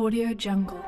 AudioJungle.